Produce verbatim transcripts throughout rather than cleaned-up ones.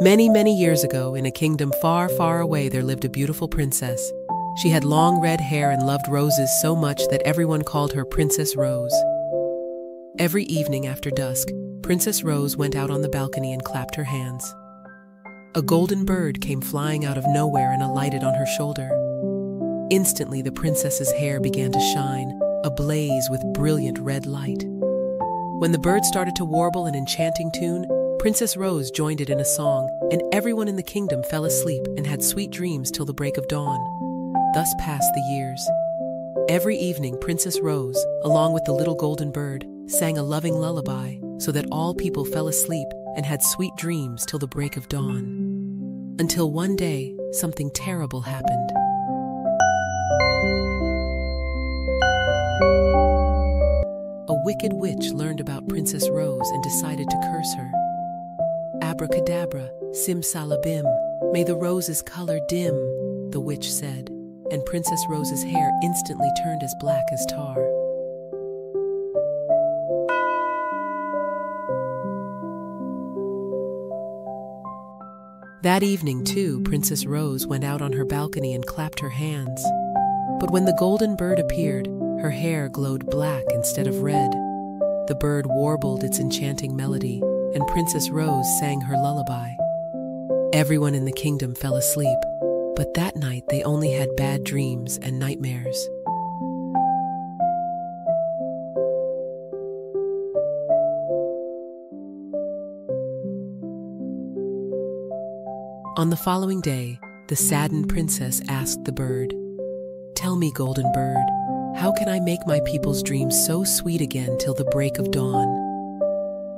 Many, many years ago, in a kingdom far, far away, there lived a beautiful princess. She had long red hair and loved roses so much that everyone called her Princess Rose. Every evening after dusk, Princess Rose went out on the balcony and clapped her hands. A golden bird came flying out of nowhere and alighted on her shoulder. Instantly, the princess's hair began to shine, ablaze with brilliant red light. When the bird started to warble an enchanting tune, Princess Rose joined it in a song, and everyone in the kingdom fell asleep and had sweet dreams till the break of dawn. Thus passed the years. Every evening, Princess Rose, along with the little golden bird, sang a loving lullaby so that all people fell asleep and had sweet dreams till the break of dawn. Until one day, something terrible happened. A wicked witch learned about Princess Rose and decided to curse her. "Abracadabra, simsalabim, may the rose's color dim," the witch said, and Princess Rose's hair instantly turned as black as tar. That evening, too, Princess Rose went out on her balcony and clapped her hands. But when the golden bird appeared, her hair glowed black instead of red. The bird warbled its enchanting melody, and Princess Rose sang her lullaby. Everyone in the kingdom fell asleep, but that night they only had bad dreams and nightmares. On the following day, the saddened princess asked the bird, "Tell me, golden bird, how can I make my people's dreams so sweet again till the break of dawn?"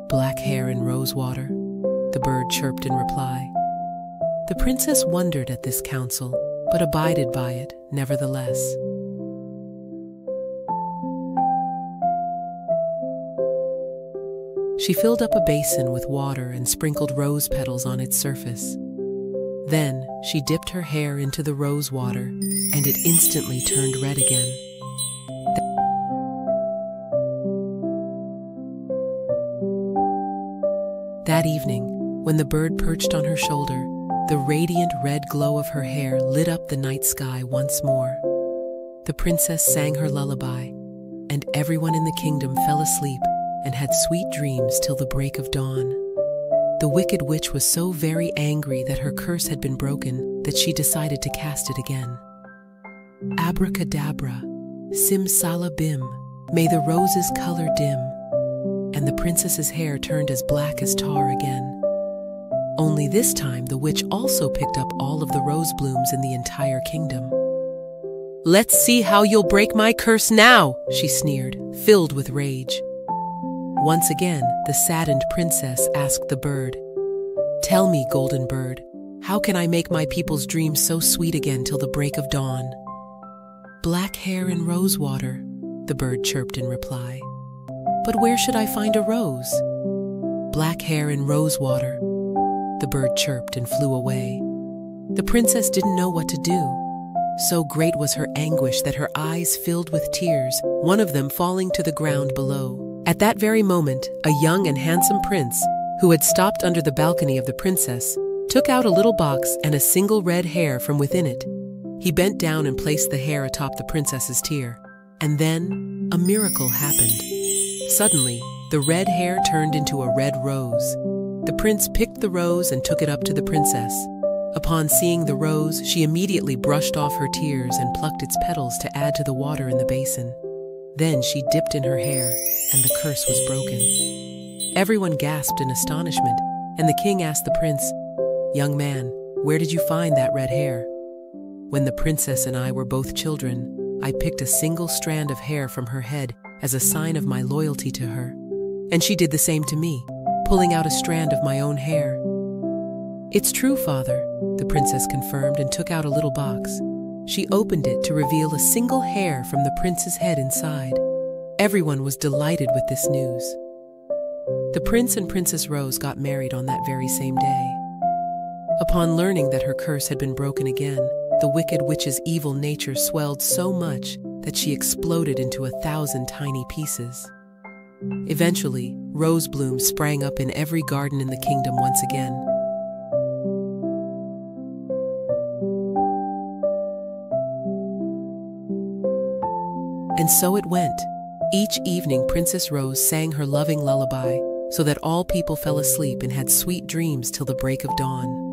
"Black hair and rose water," the bird chirped in reply. The princess wondered at this counsel, but abided by it nevertheless. She filled up a basin with water and sprinkled rose petals on its surface. Then she dipped her hair into the rose water, and it instantly turned red again. That evening, when the bird perched on her shoulder, the radiant red glow of her hair lit up the night sky once more. The princess sang her lullaby, and everyone in the kingdom fell asleep and had sweet dreams till the break of dawn. The wicked witch was so very angry that her curse had been broken that she decided to cast it again. "Abracadabra, simsalabim, may the rose's color dim," and the princess's hair turned as black as tar again. Only this time, the witch also picked up all of the rose blooms in the entire kingdom. "Let's see how you'll break my curse now," she sneered, filled with rage. Once again, the saddened princess asked the bird, "Tell me, golden bird, how can I make my people's dreams so sweet again till the break of dawn?" "Black hair and rose water," the bird chirped in reply. "But where should I find a rose?" "Black hair in rose water," the bird chirped and flew away. The princess didn't know what to do. So great was her anguish that her eyes filled with tears, one of them falling to the ground below. At that very moment, a young and handsome prince, who had stopped under the balcony of the princess, took out a little box and a single red hair from within it. He bent down and placed the hair atop the princess's tear. And then, a miracle happened. Suddenly, the red hair turned into a red rose. The prince picked the rose and took it up to the princess. Upon seeing the rose, she immediately brushed off her tears and plucked its petals to add to the water in the basin. Then she dipped in her hair, and the curse was broken. Everyone gasped in astonishment, and the king asked the prince, "Young man, where did you find that red hair?" "When the princess and I were both children, I picked a single strand of hair from her head as a sign of my loyalty to her. And she did the same to me, pulling out a strand of my own hair." "It's true, father," the princess confirmed and took out a little box. She opened it to reveal a single hair from the prince's head inside. Everyone was delighted with this news. The prince and Princess Rose got married on that very same day. Upon learning that her curse had been broken again, the wicked witch's evil nature swelled so much that she exploded into a thousand tiny pieces. Eventually, rose blooms sprang up in every garden in the kingdom once again. And so it went. Each evening, Princess Rose sang her loving lullaby so that all people fell asleep and had sweet dreams till the break of dawn.